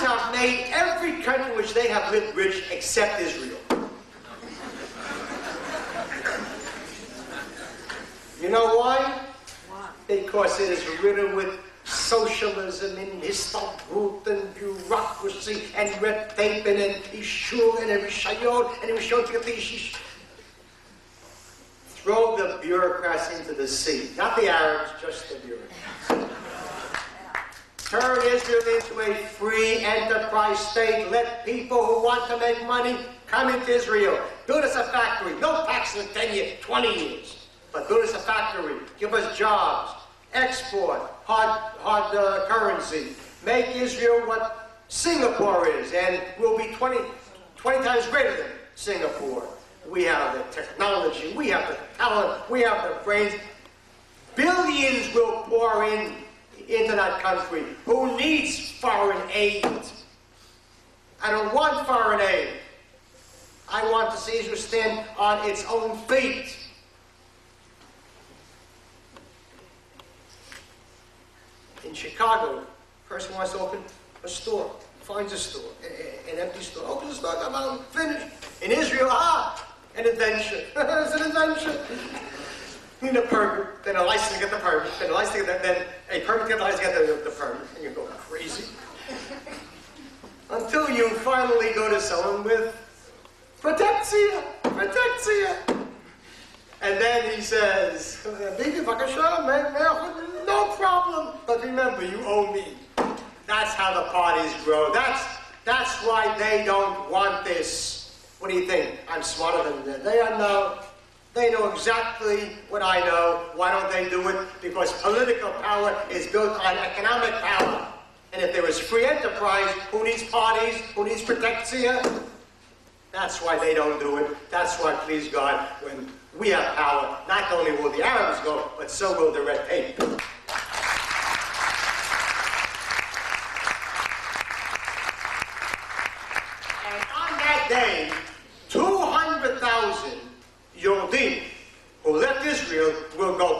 Jews have made every country which they have lived rich except Israel. You know why? Because it is riddled with socialism and Istanbul and bureaucracy and red tape and Ishur and Rishon to get the Ishish. Throw the bureaucrats into the sea. Not the Arabs, just the bureaucrats. Turn Israel into a free enterprise state. Let people who want to make money come into Israel. Do it as a factory. No taxes in 10 years, 20 years. But do it as a factory. Give us jobs. Export hard currency. Make Israel what Singapore is, and we'll be 20 times greater than Singapore. We have the technology, we have the talent, we have the brains. Billions will pour in into that country. Who needs foreign aid? I don't want foreign aid. I want to see Israel stand on its own feet. In Chicago, a person wants to open a store, finds a store, an empty store, opens a store, come on, finished. In Israel, an invention. It's an invention. You need a permit, then a license to get the permit, then a license to get the permit, and you go crazy. Until you finally go to someone with protectia. And then he says, no problem, but remember, you owe me. That's how the parties grow. That's why they don't want this. What do you think? I'm smarter than them. They know exactly what I know. Why don't they do it? Because political power is built on economic power. And if there was free enterprise, who needs parties? Who needs protectia? That's why they don't do it. That's why, please God, when we have power, not only will the Arabs go, but so will the red tape. And on that day, 200,000 Yehudi who left Israel will go